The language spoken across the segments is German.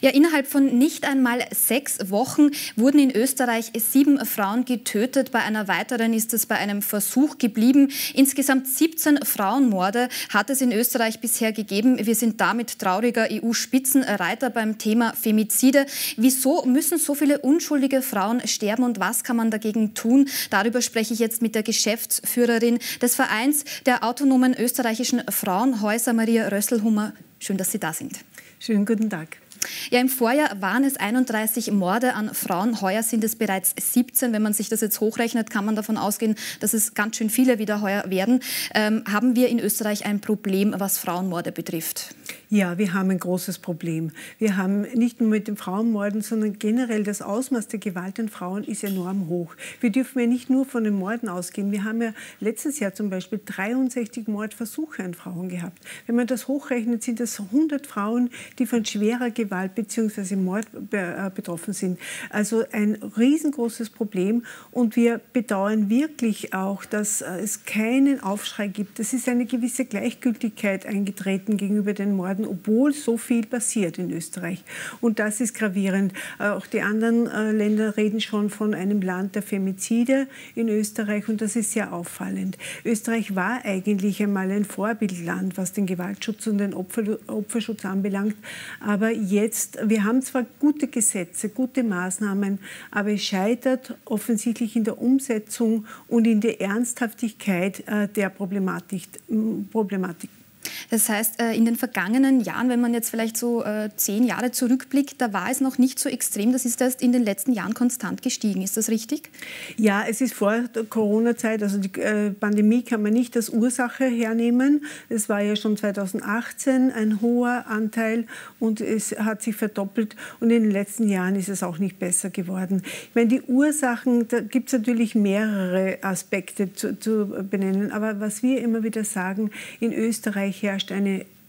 Ja, innerhalb von nicht einmal 6 Wochen wurden in Österreich 7 Frauen getötet. Bei einer weiteren ist es bei einem Versuch geblieben. Insgesamt 17 Frauenmorde hat es in Österreich bisher gegeben. Wir sind damit trauriger EU-Spitzenreiter beim Thema Femizide. Wieso müssen so viele unschuldige Frauen sterben und was kann man dagegen tun? Darüber spreche ich jetzt mit der Geschäftsführerin des Vereins der Autonomen Österreichischen Frauenhäuser, Maria Rösslhumer. Schön, dass Sie da sind. Schönen guten Tag. Ja, im Vorjahr waren es 31 Morde an Frauen, heuer sind es bereits 17. Wenn man sich das jetzt hochrechnet, kann man davon ausgehen, dass es ganz schön viele wieder heuer werden. Haben wir in Österreich ein Problem, was Frauenmorde betrifft? Ja, wir haben ein großes Problem. Wir haben nicht nur mit den Frauenmorden, sondern generell das Ausmaß der Gewalt an Frauen ist enorm hoch. Wir dürfen ja nicht nur von den Morden ausgehen. Wir haben ja letztes Jahr zum Beispiel 63 Mordversuche an Frauen gehabt. Wenn man das hochrechnet, sind das 100 Frauen, die von schwerer Gewalt bzw. Mord betroffen sind. Also ein riesengroßes Problem und wir bedauern wirklich auch, dass es keinen Aufschrei gibt. Es ist eine gewisse Gleichgültigkeit eingetreten gegenüber den Morden, obwohl so viel passiert in Österreich. Und das ist gravierend. Auch die anderen Länder reden schon von einem Land der Femizide in Österreich und das ist sehr auffallend. Österreich war eigentlich einmal ein Vorbildland, was den Gewaltschutz und den Opferschutz anbelangt, aber jetzt, wir haben zwar gute Gesetze, gute Maßnahmen, aber es scheitert offensichtlich in der Umsetzung und in der Ernsthaftigkeit der Problematik. Das heißt, in den vergangenen Jahren, wenn man jetzt vielleicht so 10 Jahre zurückblickt, da war es noch nicht so extrem. Das ist erst in den letzten Jahren konstant gestiegen. Ist das richtig? Ja, es ist vor der Corona-Zeit, also die Pandemie kann man nicht als Ursache hernehmen. Es war ja schon 2018 ein hoher Anteil und es hat sich verdoppelt. Und in den letzten Jahren ist es auch nicht besser geworden. Ich meine, die Ursachen, da gibt es natürlich mehrere Aspekte zu benennen. Aber was wir immer wieder sagen, in Österreich herrscht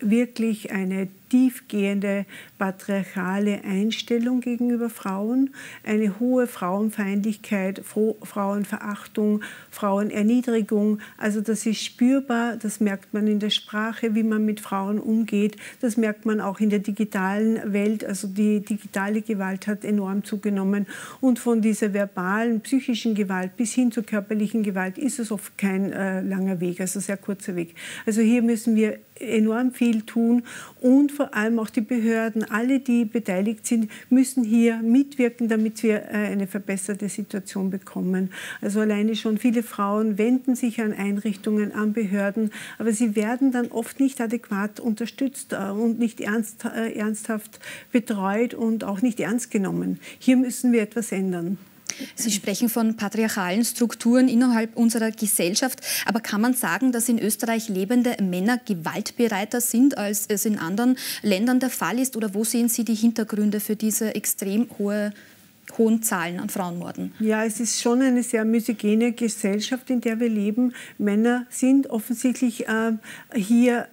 wirklich eine tiefgehende patriarchale Einstellung gegenüber Frauen, eine hohe Frauenfeindlichkeit, Frauenverachtung, Frauenerniedrigung. Also das ist spürbar, das merkt man in der Sprache, wie man mit Frauen umgeht. Das merkt man auch in der digitalen Welt. Also die digitale Gewalt hat enorm zugenommen. Und von dieser verbalen, psychischen Gewalt bis hin zur körperlichen Gewalt ist es oft kein langer Weg, also sehr kurzer Weg. Also hier müssen wir enorm viel tun und vor allem auch die Behörden, alle, die beteiligt sind, müssen hier mitwirken, damit wir eine verbesserte Situation bekommen. Also alleine schon viele Frauen wenden sich an Einrichtungen, an Behörden, aber sie werden dann oft nicht adäquat unterstützt und nicht ernsthaft betreut und auch nicht ernst genommen. Hier müssen wir etwas ändern. Sie sprechen von patriarchalen Strukturen innerhalb unserer Gesellschaft. Aber kann man sagen, dass in Österreich lebende Männer gewaltbereiter sind, als es in anderen Ländern der Fall ist? Oder wo sehen Sie die Hintergründe für diese extrem hohen Zahlen an Frauenmorden? Ja, es ist schon eine sehr misogene Gesellschaft, in der wir leben. Männer sind offensichtlich hier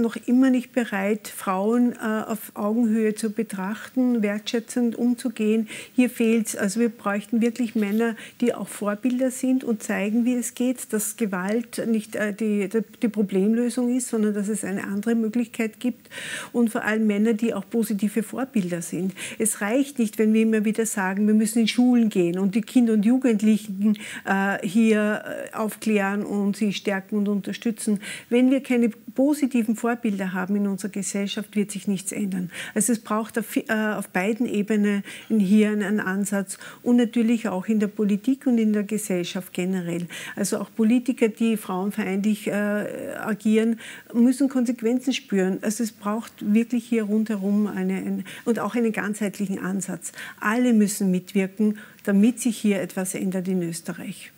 noch immer nicht bereit, Frauen auf Augenhöhe zu betrachten, wertschätzend umzugehen. Hier fehlt es. Also wir bräuchten wirklich Männer, die auch Vorbilder sind und zeigen, wie es geht, dass Gewalt nicht die Problemlösung ist, sondern dass es eine andere Möglichkeit gibt. Und vor allem Männer, die auch positive Vorbilder sind. Es reicht nicht, wenn wir immer wieder sagen, wir müssen in Schulen gehen und die Kinder und Jugendlichen hier aufklären und sie stärken und unterstützen. Wenn wir keine positiven Vorbilder haben in unserer Gesellschaft, wird sich nichts ändern. Also es braucht auf beiden Ebenen hier einen Ansatz und natürlich auch in der Politik und in der Gesellschaft generell. Also auch Politiker, die frauenfeindlich agieren, müssen Konsequenzen spüren. Also es braucht wirklich hier rundherum und auch einen ganzheitlichen Ansatz. Alle müssen mitwirken, damit sich hier etwas ändert in Österreich.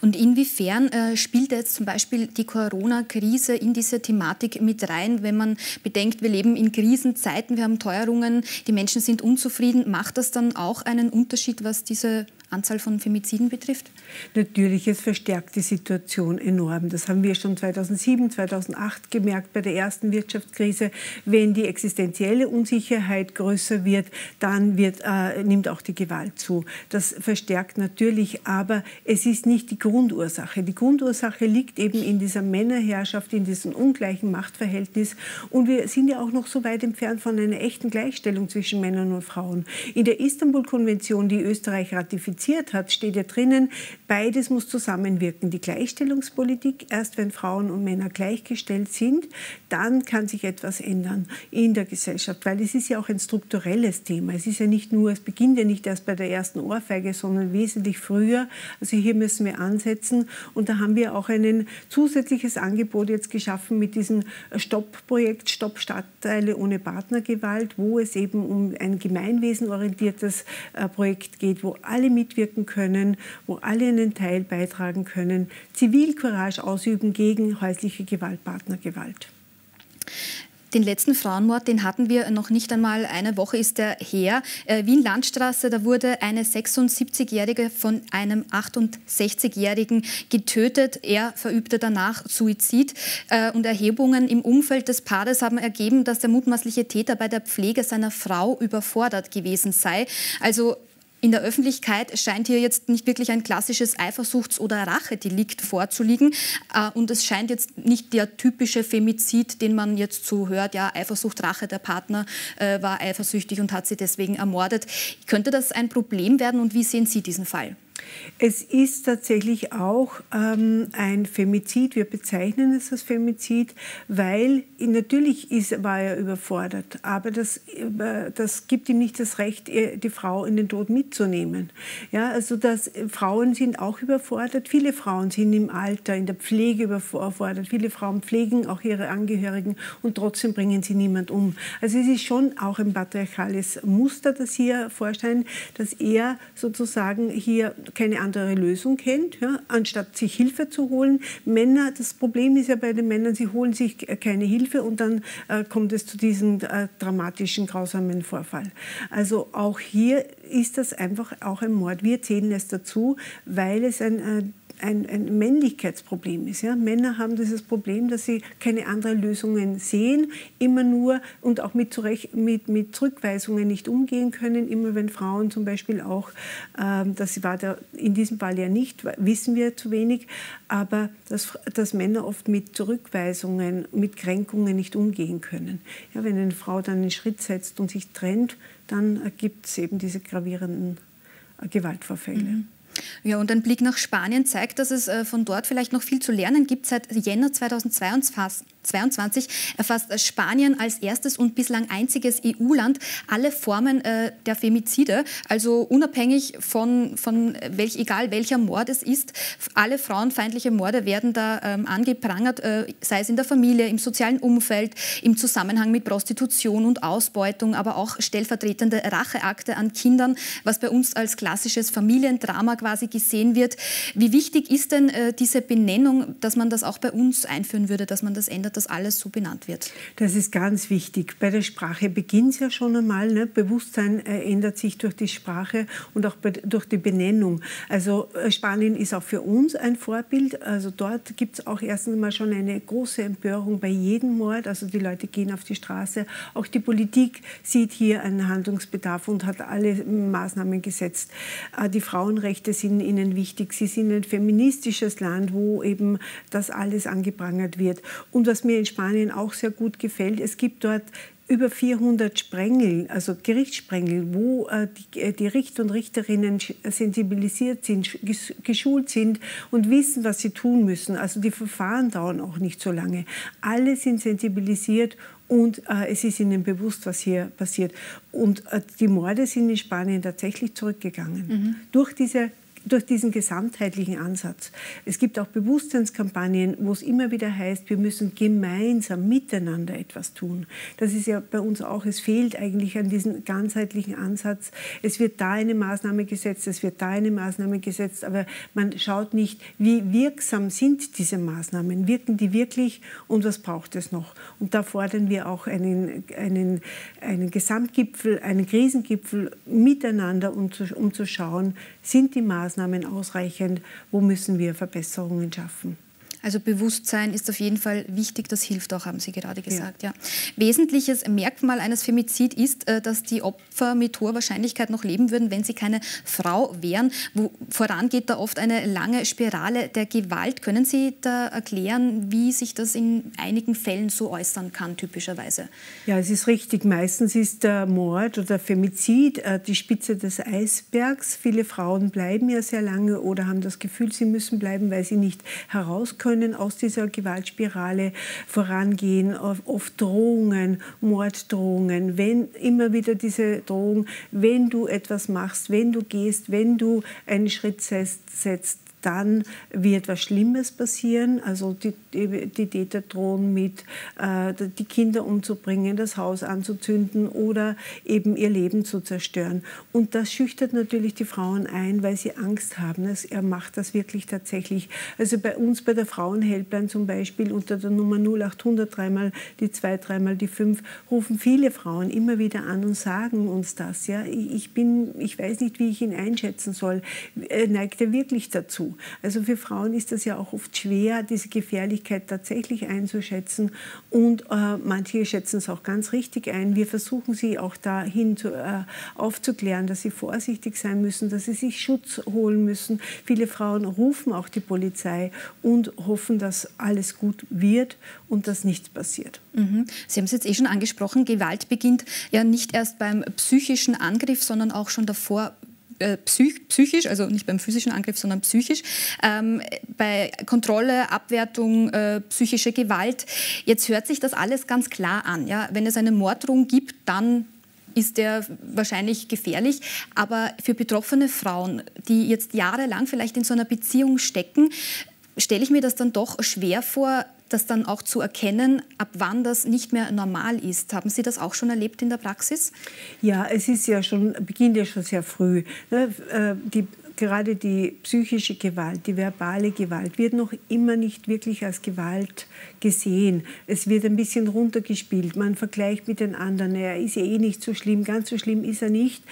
Und inwiefern spielt jetzt zum Beispiel die Corona-Krise in diese Thematik mit rein, wenn man bedenkt, wir leben in Krisenzeiten, wir haben Teuerungen, die Menschen sind unzufrieden. Macht das dann auch einen Unterschied, was diese Anzahl von Femiziden betrifft? Natürlich, es verstärkt die Situation enorm. Das haben wir schon 2007, 2008 gemerkt bei der ersten Wirtschaftskrise. Wenn die existenzielle Unsicherheit größer wird, dann nimmt auch die Gewalt zu. Das das verstärkt natürlich, aber es ist nicht die Grundursache. Die Grundursache liegt eben in dieser Männerherrschaft, in diesem ungleichen Machtverhältnis. Und wir sind ja auch noch so weit entfernt von einer echten Gleichstellung zwischen Männern und Frauen. In der Istanbul-Konvention, die Österreich ratifiziert hat, steht ja drinnen, beides muss zusammenwirken. Die Gleichstellungspolitik, erst wenn Frauen und Männer gleichgestellt sind, dann kann sich etwas ändern in der Gesellschaft. Weil es ist ja auch ein strukturelles Thema. Es ist ja nicht nur, es beginnt ja nicht erst bei der ersten Ohrfeige, sondern wesentlich früher. Also hier müssen wir ansetzen. Und da haben wir auch ein zusätzliches Angebot jetzt geschaffen mit diesem Stopp-Projekt, Stopp Stadtteile ohne Partnergewalt, wo es eben um ein gemeinwesenorientiertes Projekt geht, wo alle mitwirken können, wo alle einen Teil beitragen können, Zivilcourage ausüben gegen häusliche Gewalt, Partnergewalt. Den letzten Frauenmord, den hatten wir noch nicht einmal, eine Woche ist er her. Wien-Landstraße, da wurde eine 76-Jährige von einem 68-Jährigen getötet. Er verübte danach Suizid. Und Erhebungen im Umfeld des Paares haben ergeben, dass der mutmaßliche Täter bei der Pflege seiner Frau überfordert gewesen sei. Also in der Öffentlichkeit scheint hier jetzt nicht wirklich ein klassisches Eifersuchts- oder Rachedelikt vorzuliegen. Und es scheint jetzt nicht der typische Femizid, den man jetzt so hört, ja, Eifersucht, Rache, der Partner war eifersüchtig und hat sie deswegen ermordet. Könnte das ein Problem werden und wie sehen Sie diesen Fall? Es ist tatsächlich auch ein Femizid, wir bezeichnen es als Femizid, weil natürlich war er überfordert, aber das gibt ihm nicht das Recht, die Frau in den Tod mitzunehmen. Ja, also Frauen sind auch überfordert, viele Frauen sind im Alter, in der Pflege überfordert, viele Frauen pflegen auch ihre Angehörigen und trotzdem bringen sie niemand um. Also es ist schon auch ein patriarchales Muster, das hier vorscheint, dass er sozusagen hier keine andere Lösung kennt, ja, anstatt sich Hilfe zu holen. Männer, das Problem ist ja bei den Männern, sie holen sich keine Hilfe und dann kommt es zu diesem dramatischen, grausamen Vorfall. Also auch hier ist das einfach auch ein Mord. Wir zählen es dazu, weil es ein Männlichkeitsproblem ist. Ja. Männer haben dieses Problem, dass sie keine anderen Lösungen sehen, immer nur und auch mit Zurückweisungen nicht umgehen können, immer wenn Frauen zum Beispiel auch, das war in diesem Fall ja nicht, wissen wir zu wenig, aber dass Männer oft mit Zurückweisungen, mit Kränkungen nicht umgehen können. Ja, wenn eine Frau dann einen Schritt setzt und sich trennt, dann gibt es eben diese gravierenden Gewaltvorfälle. Mhm. Ja, und ein Blick nach Spanien zeigt, dass es von dort vielleicht noch viel zu lernen gibt. Seit Jänner 2022 erfasst Spanien als erstes und bislang einziges EU-Land alle Formen der Femizide. Also unabhängig egal welcher Mord es ist, alle frauenfeindliche Morde werden da angeprangert, sei es in der Familie, im sozialen Umfeld, im Zusammenhang mit Prostitution und Ausbeutung, aber auch stellvertretende Racheakte an Kindern, was bei uns als klassisches Familiendrama quasi gesehen wird. Wie wichtig ist denn diese Benennung, dass man das auch bei uns einführen würde, dass man das ändert, dass alles so benannt wird? Das ist ganz wichtig. Bei der Sprache beginnt es ja schon einmal. Ne? Bewusstsein ändert sich durch die Sprache und auch durch die Benennung. Also Spanien ist auch für uns ein Vorbild. Also dort gibt es auch erstens mal schon eine große Empörung bei jedem Mord. Also die Leute gehen auf die Straße. Auch die Politik sieht hier einen Handlungsbedarf und hat alle Maßnahmen gesetzt. Die Frauenrechte sind ihnen wichtig. Sie sind ein feministisches Land, wo eben das alles angeprangert wird. Und was mir in Spanien auch sehr gut gefällt, es gibt dort über 400 Sprengel, also Gerichtssprengel, wo die Richter und Richterinnen sensibilisiert sind, geschult sind und wissen, was sie tun müssen. Also die Verfahren dauern auch nicht so lange. Alle sind sensibilisiert und es ist ihnen bewusst, was hier passiert. Und die Morde sind in Spanien tatsächlich zurückgegangen. Mhm. Durch diesen gesamtheitlichen Ansatz. Es gibt auch Bewusstseinskampagnen, wo es immer wieder heißt, wir müssen gemeinsam miteinander etwas tun. Das ist ja bei uns auch, es fehlt eigentlich an diesem ganzheitlichen Ansatz. Es wird da eine Maßnahme gesetzt, es wird da eine Maßnahme gesetzt, aber man schaut nicht, wie wirksam sind diese Maßnahmen, wirken die wirklich und was braucht es noch? Und da fordern wir auch einen Gesamtgipfel, einen Krisengipfel miteinander, um zu schauen, sind die Maßnahmen ausreichend, wo müssen wir Verbesserungen schaffen. Also Bewusstsein ist auf jeden Fall wichtig, das hilft auch, haben Sie gerade gesagt. Ja. Ja. Wesentliches Merkmal eines Femizids ist, dass die Opfer mit hoher Wahrscheinlichkeit noch leben würden, wenn sie keine Frau wären. Voran geht da oft eine lange Spirale der Gewalt. Können Sie da erklären, wie sich das in einigen Fällen so äußern kann, typischerweise? Ja, es ist richtig. Meistens ist der Mord oder Femizid die Spitze des Eisbergs. Viele Frauen bleiben ja sehr lange oder haben das Gefühl, sie müssen bleiben, weil sie nicht heraus können, aus dieser Gewaltspirale vorangehen. Oft Drohungen, Morddrohungen, wenn immer wieder diese Drohung, wenn du etwas machst, wenn du gehst, wenn du einen Schritt setzt, dann wird was Schlimmes passieren. Also die Täter drohen mit, die Kinder umzubringen, das Haus anzuzünden oder eben ihr Leben zu zerstören. Und das schüchtert natürlich die Frauen ein, weil sie Angst haben. Er macht das wirklich tatsächlich. Also bei uns, bei der Frauenhelpline zum Beispiel, unter der Nummer 0800, dreimal die 2, dreimal die 5, rufen viele Frauen immer wieder an und sagen uns das. Ja, ich weiß nicht, wie ich ihn einschätzen soll. Neigt er wirklich dazu? Also für Frauen ist das ja auch oft schwer, diese Gefährlichkeit tatsächlich einzuschätzen. Und manche schätzen es auch ganz richtig ein. Wir versuchen sie auch dahin aufzuklären, dass sie vorsichtig sein müssen, dass sie sich Schutz holen müssen. Viele Frauen rufen auch die Polizei und hoffen, dass alles gut wird und dass nichts passiert. Mhm. Sie haben es jetzt eh schon angesprochen, Gewalt beginnt ja nicht erst beim psychischen Angriff, sondern auch schon davor, psychisch, also nicht beim physischen Angriff, sondern psychisch, bei Kontrolle, Abwertung, psychische Gewalt. Jetzt hört sich das alles ganz klar an. Ja? Wenn es eine Morddrohung gibt, dann ist der wahrscheinlich gefährlich. Aber für betroffene Frauen, die jetzt jahrelang vielleicht in so einer Beziehung stecken, stelle ich mir das dann doch schwer vor, das dann auch zu erkennen, ab wann das nicht mehr normal ist. Haben Sie das auch schon erlebt in der Praxis? Ja, es ist ja schon, beginnt ja schon sehr früh. Gerade die psychische Gewalt, die verbale Gewalt wird noch immer nicht wirklich als Gewalt gesehen. Es wird ein bisschen runtergespielt. Man vergleicht mit den anderen. Er ist ja eh nicht so schlimm, ganz so schlimm ist er nicht.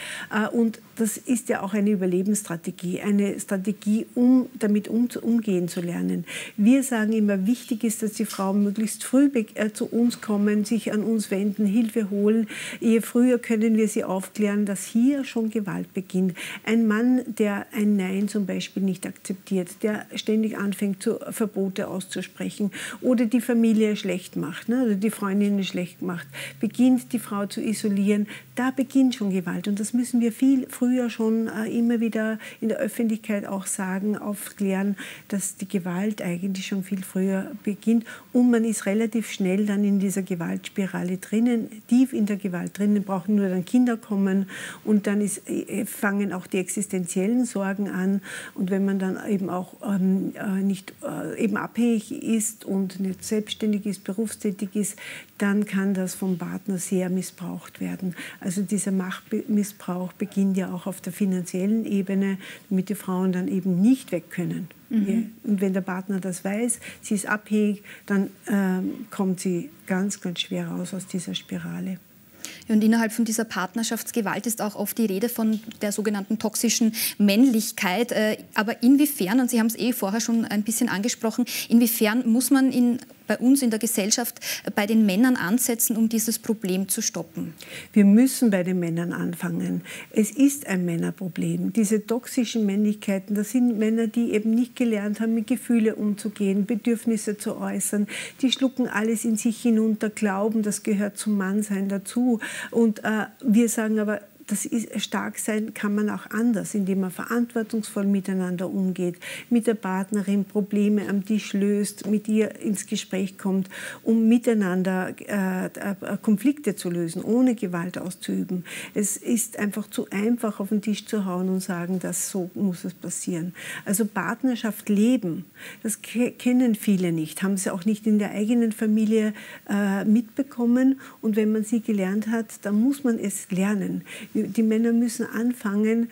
Und das ist ja auch eine Überlebensstrategie, eine Strategie, um damit umgehen zu lernen. Wir sagen immer, wichtig ist, dass die Frauen möglichst früh zu uns kommen, sich an uns wenden, Hilfe holen. Je früher können wir sie aufklären, dass hier schon Gewalt beginnt. Ein Mann, der ein Nein zum Beispiel nicht akzeptiert, der ständig anfängt, Verbote auszusprechen oder die Familie schlecht macht, ne, oder die Freundinnen schlecht macht, beginnt die Frau zu isolieren, da beginnt schon Gewalt. Und das müssen wir viel früher schon immer wieder in der Öffentlichkeit auch sagen, aufklären, dass die Gewalt eigentlich schon viel früher beginnt und man ist relativ schnell dann in dieser Gewaltspirale drinnen, tief in der Gewalt drinnen, brauchen nur dann Kinder kommen und dann fangen auch die existenziellen Sorgen an und wenn man dann eben auch nicht abhängig ist und nicht selbstständig ist, berufstätig ist, dann kann das vom Partner sehr missbraucht werden. Also dieser Machtmissbrauch beginnt ja auch auf der finanziellen Ebene, damit die Frauen dann eben nicht weg können. Mhm. Und wenn der Partner das weiß, sie ist abhängig, dann kommt sie ganz, ganz schwer raus aus dieser Spirale. Und innerhalb von dieser Partnerschaftsgewalt ist auch oft die Rede von der sogenannten toxischen Männlichkeit. Aber inwiefern, und Sie haben es eh vorher schon ein bisschen angesprochen, inwiefern muss man bei uns in der Gesellschaft bei den Männern ansetzen, um dieses Problem zu stoppen? Wir müssen bei den Männern anfangen. Es ist ein Männerproblem. Diese toxischen Männlichkeiten, das sind Männer, die eben nicht gelernt haben, mit Gefühlen umzugehen, Bedürfnisse zu äußern. Die schlucken alles in sich hinunter, glauben, das gehört zum Mannsein dazu. Und wir sagen aber, das ist, stark sein kann man auch anders, indem man verantwortungsvoll miteinander umgeht, mit der Partnerin Probleme am Tisch löst, mit ihr ins Gespräch kommt, um miteinander Konflikte zu lösen, ohne Gewalt auszuüben. Es ist einfach zu einfach, auf den Tisch zu hauen und sagen, das, so muss es passieren. Also Partnerschaft leben, das kennen viele nicht, haben sie auch nicht in der eigenen Familie mitbekommen. Und wenn man sie gelernt hat, dann muss man es lernen. Die Männer müssen anfangen,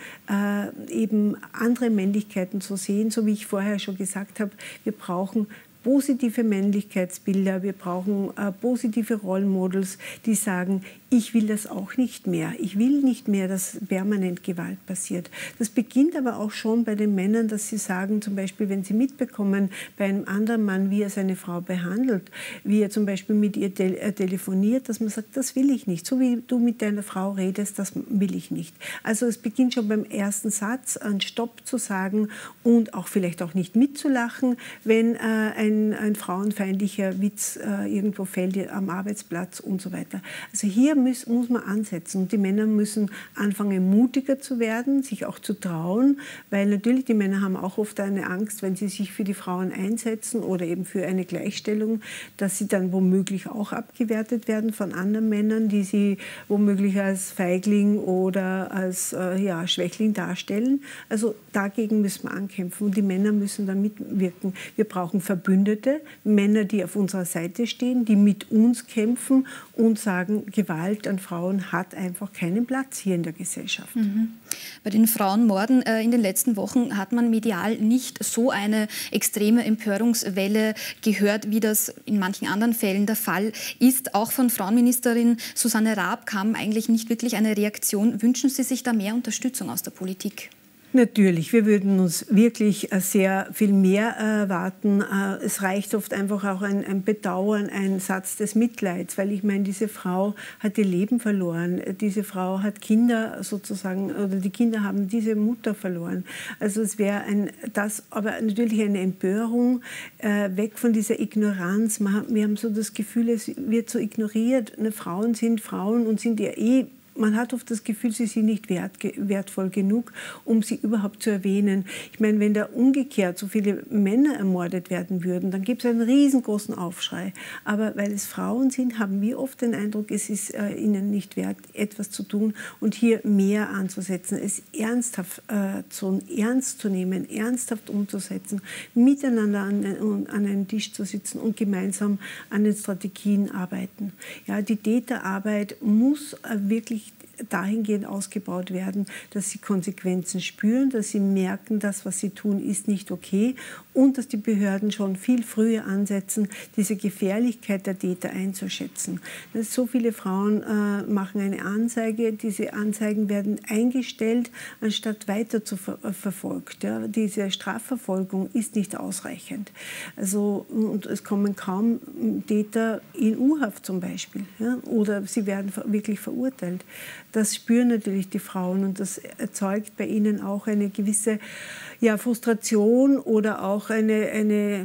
eben andere Männlichkeiten zu sehen. So wie ich vorher schon gesagt habe, wir brauchen positive Männlichkeitsbilder, wir brauchen positive Rollmodels, die sagen, ich will das auch nicht mehr. Ich will nicht mehr, dass permanent Gewalt passiert. Das beginnt aber auch schon bei den Männern, dass sie sagen, zum Beispiel, wenn sie mitbekommen, bei einem anderen Mann, wie er seine Frau behandelt, wie er zum Beispiel mit ihr telefoniert, dass man sagt, das will ich nicht. So wie du mit deiner Frau redest, das will ich nicht. Also es beginnt schon beim ersten Satz, einen Stopp zu sagen und auch vielleicht auch nicht mitzulachen, wenn ein frauenfeindlicher Witz irgendwo fällt am Arbeitsplatz und so weiter. Also hier muss man ansetzen und die Männer müssen anfangen, mutiger zu werden, sich auch zu trauen, weil natürlich die Männer haben auch oft eine Angst, wenn sie sich für die Frauen einsetzen oder eben für eine Gleichstellung, dass sie dann womöglich auch abgewertet werden von anderen Männern, die sie womöglich als Feigling oder als Schwächling darstellen. Also dagegen müssen wir ankämpfen und die Männer müssen da mitwirken. Wir brauchen Verbündete, Männer, die auf unserer Seite stehen, die mit uns kämpfen und sagen, Gewalt an Frauen hat einfach keinen Platz hier in der Gesellschaft. Mhm. Bei den Frauenmorden in den letzten Wochen hat man medial nicht so eine extreme Empörungswelle gehört, wie das in manchen anderen Fällen der Fall ist. Auch von Frauenministerin Susanne Raab kam eigentlich nicht wirklich eine Reaktion. Wünschen Sie sich da mehr Unterstützung aus der Politik? Natürlich, wir würden uns wirklich sehr viel mehr erwarten. Es reicht oft einfach auch ein Bedauern, ein Satz des Mitleids, weil ich meine, diese Frau hat ihr Leben verloren, diese Frau hat Kinder sozusagen, oder die Kinder haben diese Mutter verloren. Also es wäre aber natürlich eine Empörung, weg von dieser Ignoranz. Wir haben so das Gefühl, es wird so ignoriert. Frauen sind Frauen und sind ja eh. Man hat oft das Gefühl, sie sind nicht wertvoll genug, um sie überhaupt zu erwähnen. Ich meine, wenn da umgekehrt so viele Männer ermordet werden würden, dann gibt es einen riesengroßen Aufschrei. Aber weil es Frauen sind, haben wir oft den Eindruck, es ist ihnen nicht wert, etwas zu tun und hier mehr anzusetzen, es ernst zu nehmen, ernsthaft umzusetzen, miteinander an einem Tisch zu sitzen und gemeinsam an den Strategien arbeiten. Ja, die Täterarbeit muss wirklich dahingehend ausgebaut werden, dass sie Konsequenzen spüren, dass sie merken, das, was sie tun, ist nicht okay und dass die Behörden schon viel früher ansetzen, diese Gefährlichkeit der Täter einzuschätzen. So viele Frauen machen eine Anzeige, diese Anzeigen werden eingestellt, anstatt weiter zu verfolgt. Ja, diese Strafverfolgung ist nicht ausreichend. Also, und es kommen kaum Täter in U-Haft zum Beispiel, ja, oder sie werden wirklich verurteilt. Das spüren natürlich die Frauen und das erzeugt bei ihnen auch eine gewisse Frustration oder auch eine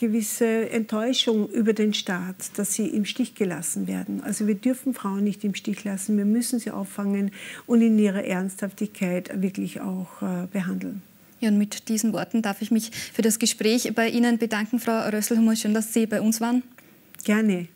gewisse Enttäuschung über den Staat, dass sie im Stich gelassen werden. Also wir dürfen Frauen nicht im Stich lassen, wir müssen sie auffangen und in ihrer Ernsthaftigkeit wirklich auch behandeln. Ja, und mit diesen Worten darf ich mich für das Gespräch bei Ihnen bedanken, Frau Rösslhumer. Schön, dass Sie bei uns waren. Gerne.